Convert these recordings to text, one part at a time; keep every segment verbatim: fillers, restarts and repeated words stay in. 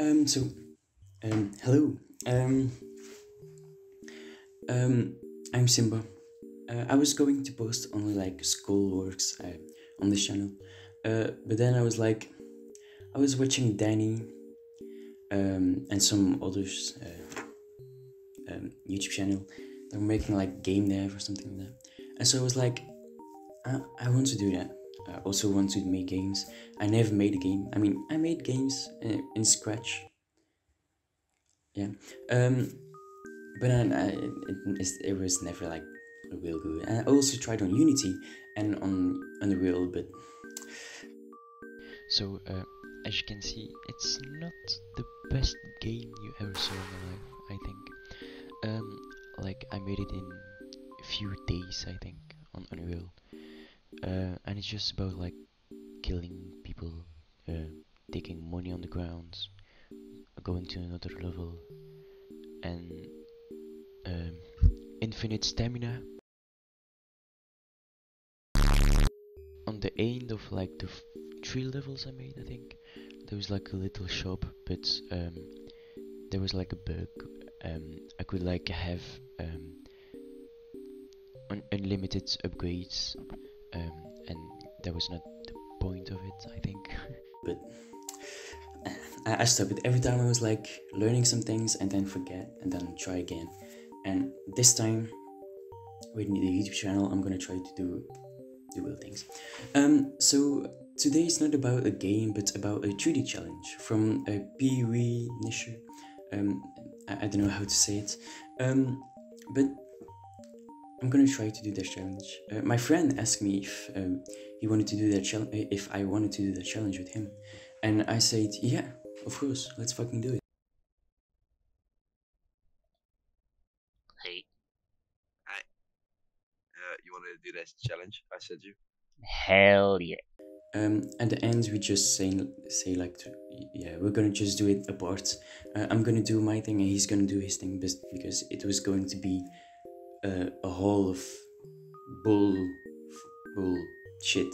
Um, so, um, hello, um, um, I'm Simba. Uh, I was going to post only like school works uh, on this channel, uh, but then I was like, I was watching Danny um, and some others uh, um, YouTube channel. They were making like game dev or something like that, and so I was like, I, I want to do that. I also want to make games. I never made a game. I mean, I made games in, in Scratch. Yeah, um, but I, I, it, it was never like real good. And I also tried on Unity and on Unreal, but so uh, as you can see, it's not the best game you ever saw in your life. I think, um, like I made it in a few days. I think on Unreal. Uh, and it's just about like killing people, uh, taking money on the ground, going to another level, and um, infinite stamina. On the end of like the f three levels I made, I think there was like a little shop, but um, there was like a bug. Um, I could like have um, un unlimited upgrades. Um, and that was not the point of it, I think. But I, I stopped it. Every time I was like learning some things and then forget and then try again. And this time with the YouTube channel, I'm gonna try to do do real things. Um, so today it's not about a game, but about a three D challenge from a pwnisher. Um, I, I don't know how to say it. Um, but I'm gonna try to do that challenge. Uh, my friend asked me if um, he wanted to do that challenge, if I wanted to do that challenge with him, and I said, "Yeah, of course, let's fucking do it." Hey, I. Uh, you wanted to do that challenge? I said you. Hell yeah. Um, at the end, we just say say like, to, yeah, we're gonna just do it apart. Uh, I'm gonna do my thing, and he's gonna do his thing, because it was going to be. Uh, a haul of bull, bull shit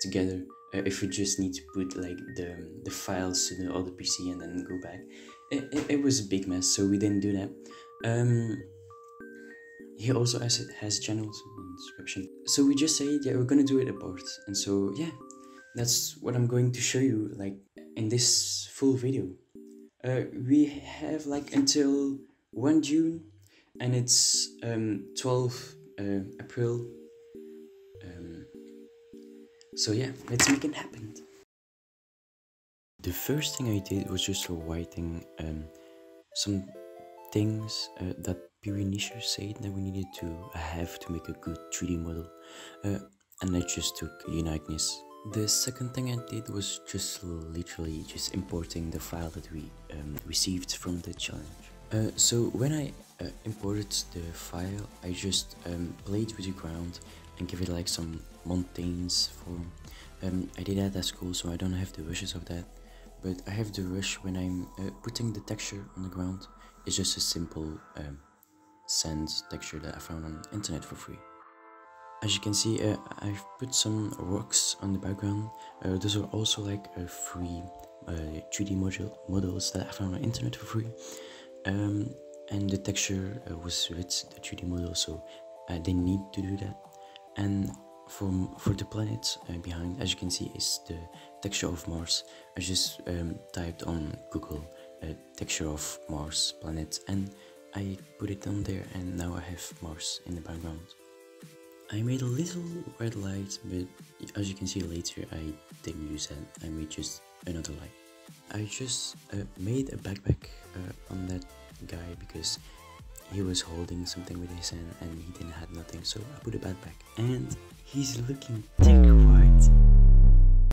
together. Uh, if we just need to put like the the files to the other P C and then go back, it, it, it was a big mess. So we didn't do that. Um, he also has has channels in the description. So we just said, yeah, we're gonna do it apart. And so yeah, that's what I'm going to show you like in this full video. Uh, we have like until one June. And it's um, twelfth of April, um, so yeah, let's make it happen. The first thing I did was just writing um, some things uh, that pwnisher said that we needed to have to make a good three D model, uh, and I just took uniqueness. The second thing I did was just literally just importing the file that we um, received from the challenge. Uh, so when I Uh, imported the file, I just um, played with the ground and give it like some mountains form. Um, I did that at school, so I don't have the rushes of that, but I have the rush when I'm uh, putting the texture on the ground. It's just a simple um, sand texture that I found on the internet for free. As you can see, uh, I've put some rocks on the background. Uh, those are also like uh, free uh, three D model models that I found on the internet for free. Um, And the texture uh, was with the three D model, so I didn't need to do that. And for, for the planets uh, behind, as you can see, is the texture of Mars. I just um, typed on Google uh, texture of Mars planet, and I put it on there, and now I have Mars in the background. I made a little red light, but as you can see later, I didn't use that. I made just another light. I just uh, made a backpack uh, on that guy because he was holding something with his hand and he didn't have nothing, so I put a backpack, and he's looking terrified.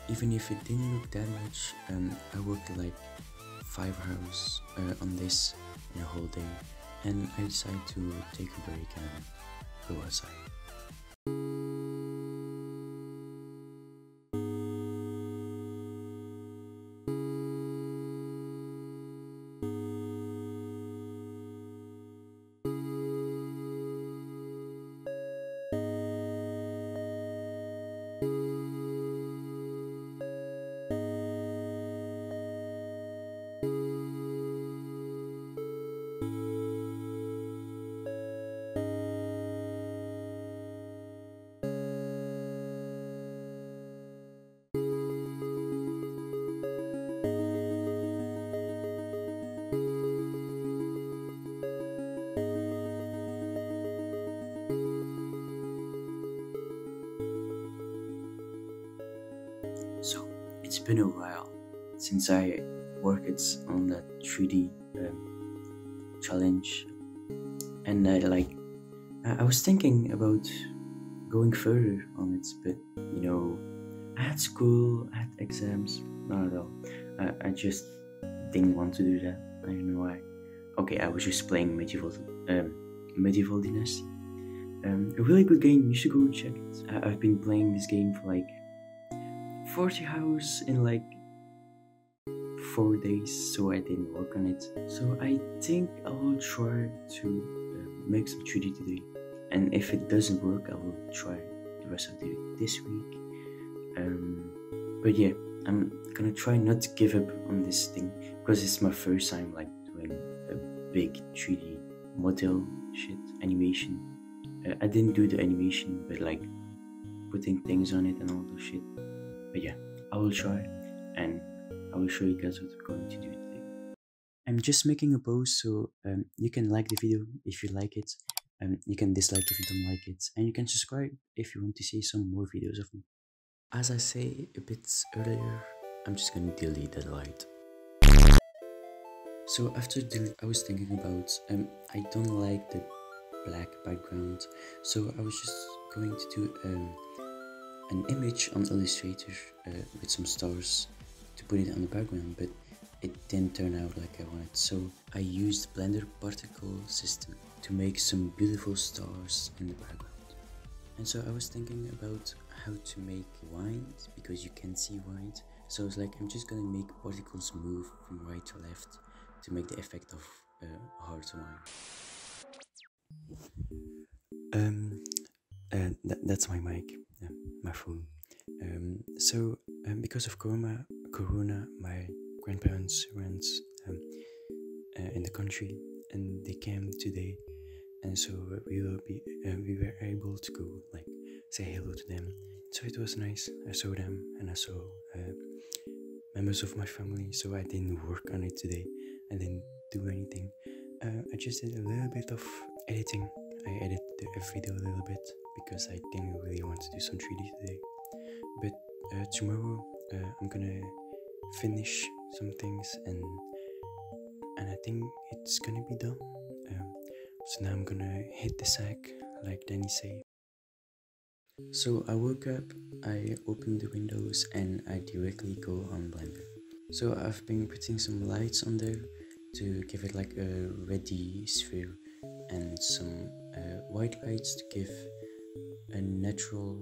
Even if it didn't look that much, um, I worked like five hours uh, on this in a whole day, and I decided to take a break and go outside. been a while since I worked on that three D um, challenge, and I like I was thinking about going further on it, but you know, I had school, I had exams. Not at all. I, I just didn't want to do that. I don't know why. Okay, I was just playing medieval um, medieval dynasty. Um, a really good game. You should go check it. I, I've been playing this game for like forty hours in like four days, so I didn't work on it. So I think I'll try to uh, make some three D today. And if it doesn't work, I will try the rest of the day this week. Um, but yeah, I'm gonna try not to give up on this thing because it's my first time like doing a big three D model shit animation. Uh, I didn't do the animation, but like putting things on it and all that shit. But yeah, I will try and I will show you guys what we're going to do today. I'm just making a post, so um, you can like the video if you like it, and um, you can dislike if you don't like it, and you can subscribe if you want to see some more videos of me. As I say a bit earlier, I'm just gonna delete that light. So after delete, I was thinking about, um, I don't like the black background, so I was just going to do um, an image on Illustrator uh, with some stars to put it on the background, but it didn't turn out like I wanted. So I used Blender particle system to make some beautiful stars in the background. And so I was thinking about how to make white, because you can see white, so I was like, I'm just gonna make particles move from right to left to make the effect of uh, hard wine. Um, uh, th that's my mic, yeah, my phone. Um, so um, because of Corona, Corona, my grandparents went um, uh, in the country, and they came today. And so we will be, uh, we were able to go like say hello to them. So it was nice. I saw them and I saw uh, members of my family. So I didn't work on it today. I didn't do anything. Uh, I just did a little bit of editing. I edited a video a little bit because I didn't really want to do some three D today. But uh, tomorrow uh, I'm gonna finish some things, and and I think it's gonna be done. Um, So now I'm gonna hit the sack, like Danny say. So I woke up, I opened the windows, and I directly go on Blender. So I've been putting some lights on there to give it like a reddy sphere, and some uh, white lights to give a natural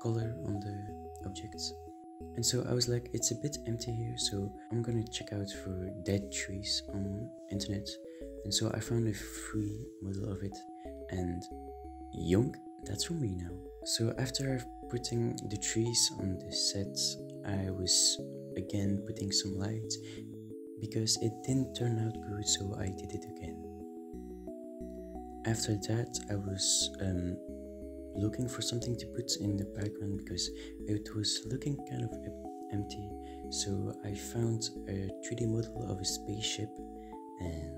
color on the objects. And so I was like, it's a bit empty here, so I'm gonna check out for dead trees on internet. And so I found a free model of it, and yoink, that's from me now. So after putting the trees on the set, I was again putting some lights because it didn't turn out good, so I did it again. After that, I was um, looking for something to put in the background because it was looking kind of empty. So I found a three D model of a spaceship, and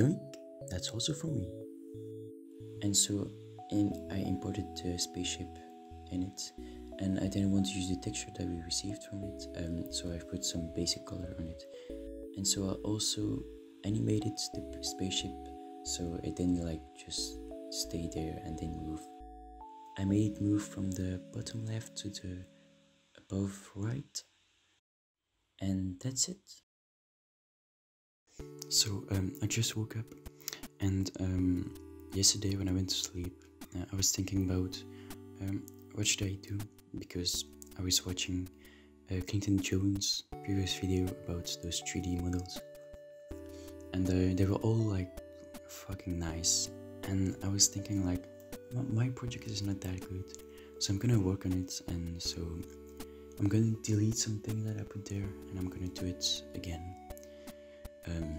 yoink, that's also for me. And so in, I imported the spaceship in it, and I didn't want to use the texture that we received from it, um, so I put some basic color on it. And so I also animated the spaceship, so it didn't like just stay there and then move. I made it move from the bottom left to the above right, and that's it. So um, I just woke up, and um, yesterday when I went to sleep, uh, I was thinking about um, what should I do, because I was watching uh, Clinton Jones' previous video about those three D models, and uh, they were all like fucking nice, and I was thinking like, my project is not that good, so I'm gonna work on it. And so I'm gonna delete something that I put there, and I'm gonna do it again. Um,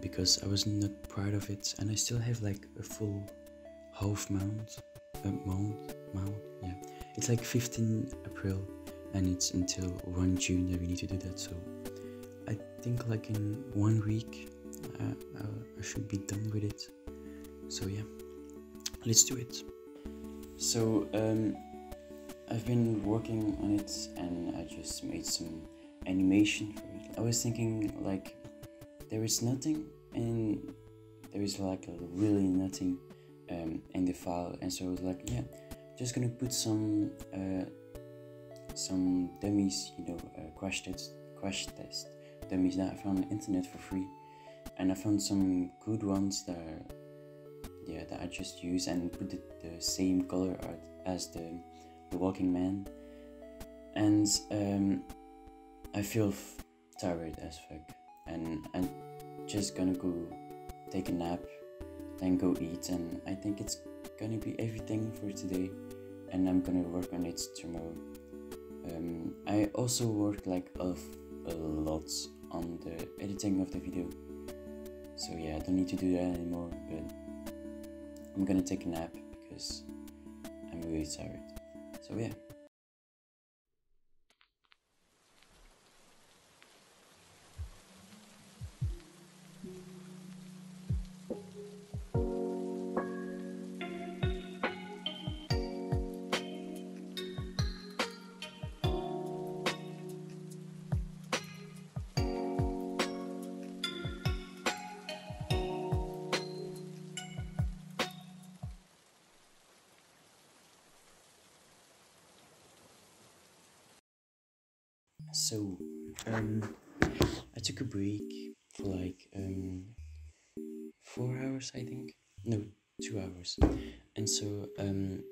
because I was not proud of it, and I still have like a full half mount, uh, mount, mount, yeah. It's like fifteenth April, and it's until first of June that we need to do that. So I think like in one week I, I, I should be done with it. So yeah, let's do it. So um, I've been working on it and I just made some animation for it. I was thinking, like, there is nothing and there is like really nothing um, in the file, and so I was like, yeah, just gonna put some uh, some dummies, you know, uh, crash test, crash test dummies that I found on the internet for free, and I found some good ones that are, yeah, that I just use and put the, the same color art as the the walking man, and um, I feel tired as fuck, and I'm just gonna go take a nap, then go eat, and I think it's gonna be everything for today, and I'm gonna work on it tomorrow. Um, I also worked like of a lot on the editing of the video, so yeah, I don't need to do that anymore, but I'm gonna take a nap because I'm really tired. So yeah. So, um, I took a break for like, um, four hours, I think, no, two hours, and so, um,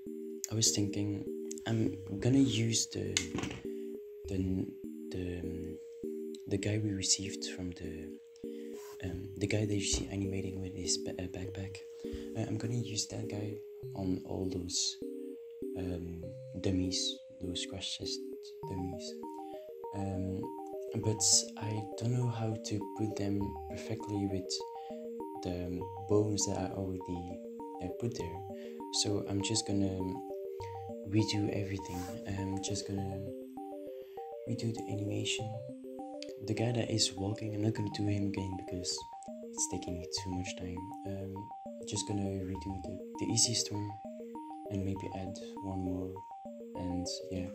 I was thinking, I'm gonna use the, the, the, the guy we received from the, um, the guy that you see animating with his ba uh, backpack, uh, I'm gonna use that guy on all those, um, dummies, those scratch test dummies. Um, but I don't know how to put them perfectly with the bones that I already uh, put there, so I'm just gonna redo everything. I'm just gonna redo the animation. The guy that is walking, I'm not gonna do him again because it's taking me too much time. Um, just gonna redo the, the easiest one and maybe add one more, and yeah.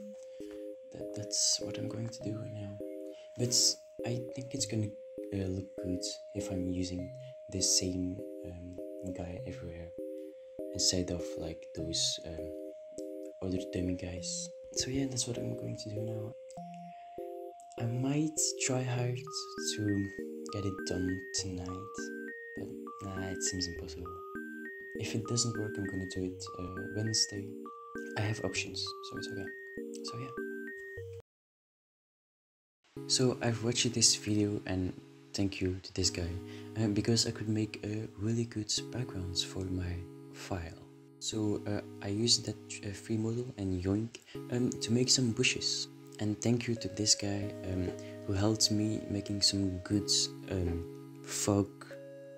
That, that's what I'm going to do right now, but I think it's gonna uh, look good if I'm using the same um, guy everywhere instead of like those um, other dummy guys. So yeah, that's what I'm going to do now. I might try hard to get it done tonight, but nah, it seems impossible. If it doesn't work, I'm gonna do it uh, Wednesday. I have options, so it's okay. So yeah. So I've watched this video and thank you to this guy, uh, because I could make a uh, really good backgrounds for my file. So uh, I used that uh, free model and Yoink um, to make some bushes, and thank you to this guy um, who helped me making some good um, fog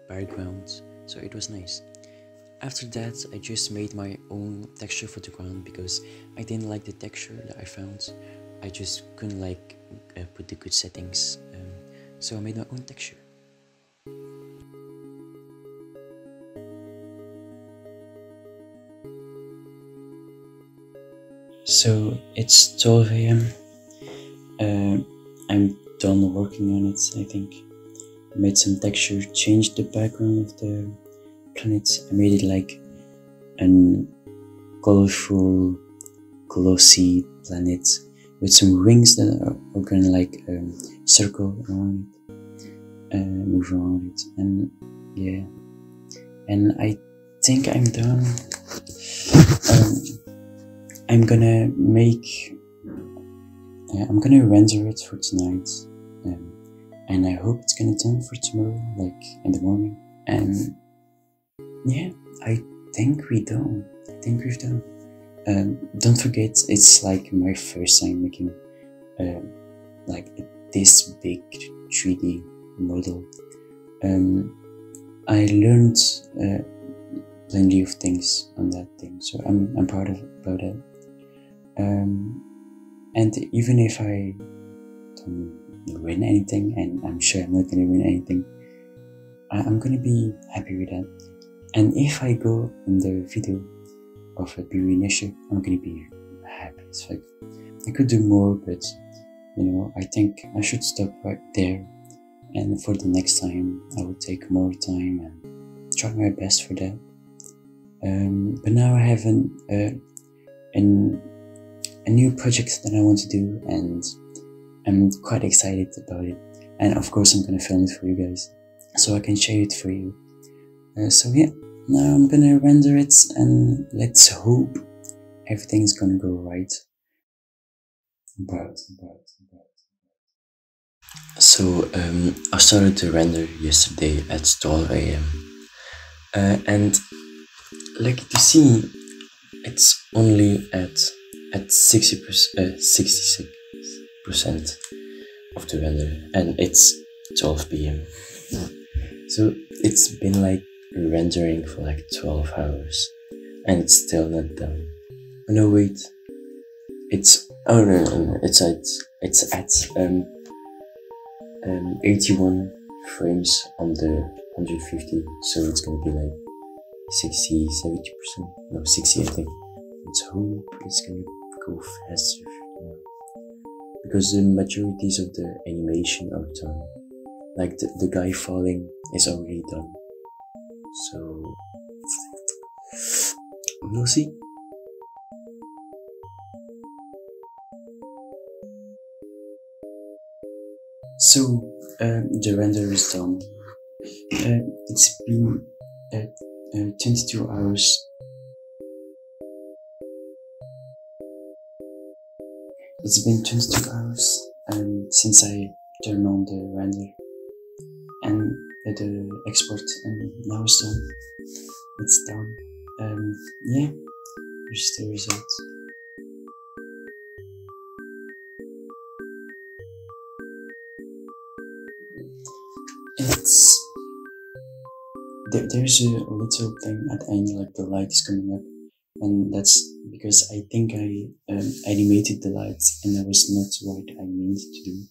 backgrounds, so it was nice. After that I just made my own texture for the ground because I didn't like the texture that I found. I just couldn't like uh, put the good settings, um, so I made my own texture. So it's twelve A M, uh, I'm done working on it, I think. I made some texture, changed the background of the planets, I made it like an colorful, glossy planet with some rings that are, are gonna like um, circle around it, uh, move around it, and yeah, and I think I'm done. um, I'm gonna make, uh, I'm gonna render it for tonight, um, and I hope it's gonna done for tomorrow, like in the morning, and yeah, I think we done, I think we've done. Um, don't forget, it's like my first time making uh, like this big three D model. Um, I learned uh, plenty of things on that thing, so I'm I'm proud of about it. Um, and even if I don't win anything, and I'm sure I'm not gonna win anything, I, I'm gonna be happy with that. And if I go in the video of a pwnisher, I'm gonna be happy. It's like I could do more, but you know, I think I should stop right there, and for the next time I will take more time and try my best for that. Um, but now I have an, uh, an a new project that I want to do, and I'm quite excited about it, and of course I'm gonna film it for you guys so I can share it for you. Uh, so yeah, now I'm gonna render it, and let's hope everything's gonna go right. But, but, but. So um, I started to render yesterday at twelve A M uh, and like you see, it's only at at sixty percent, uh, sixty-six percent of the render, and it's twelve P M So it's been like rendering for like twelve hours and it's still not done. Oh no, wait, it's oh no no, no. it's at it's at um um eighty-one frames on the one hundred fifty, so it's gonna be like sixty, seventy percent, no, sixty I think. Let's hope it's gonna go faster, yeah. Because the majorities of the animation are done. Like the, the guy falling is already done. So we'll see. So um, the render is done. Uh, it's been at uh, twenty-two hours. It's been twenty-two hours um, since I turned on the render and uh, the export, and now it's done. It's done. Um, yeah, here's the result. It's there, there's a little thing at the end, like the light is coming up, and that's because I think I um, animated the lights and that was not what I meant to do.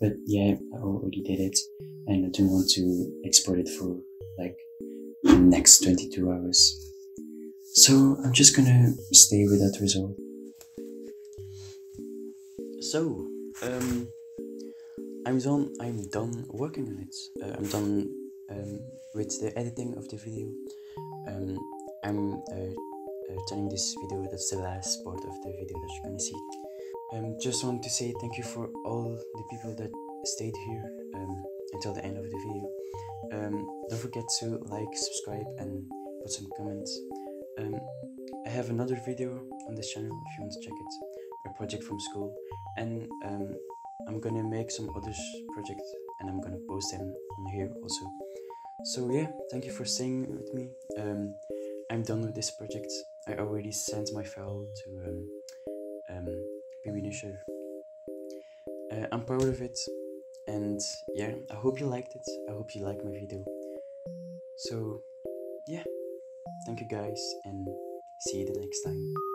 But yeah, I already did it, and I don't want to export it for like the next twenty-two hours. So I'm just gonna stay with that result. So, um, I'm done, I'm done working on it. Uh, I'm done um, with the editing of the video. Um, I'm uh, Uh, turning this video, that's the last part of the video that you're gonna see. Um, just want to say thank you for all the people that stayed here um, until the end of the video. Um, don't forget to like, subscribe, and put some comments. Um, I have another video on this channel if you want to check it, a project from school, and um, I'm gonna make some other projects and I'm gonna post them on here also. So yeah, thank you for staying with me. Um, I'm done with this project. I already sent my file to um, um, pwnisher. Uh, I'm proud of it, and yeah, I hope you liked it. I hope you liked my video. So yeah, thank you guys, and see you the next time.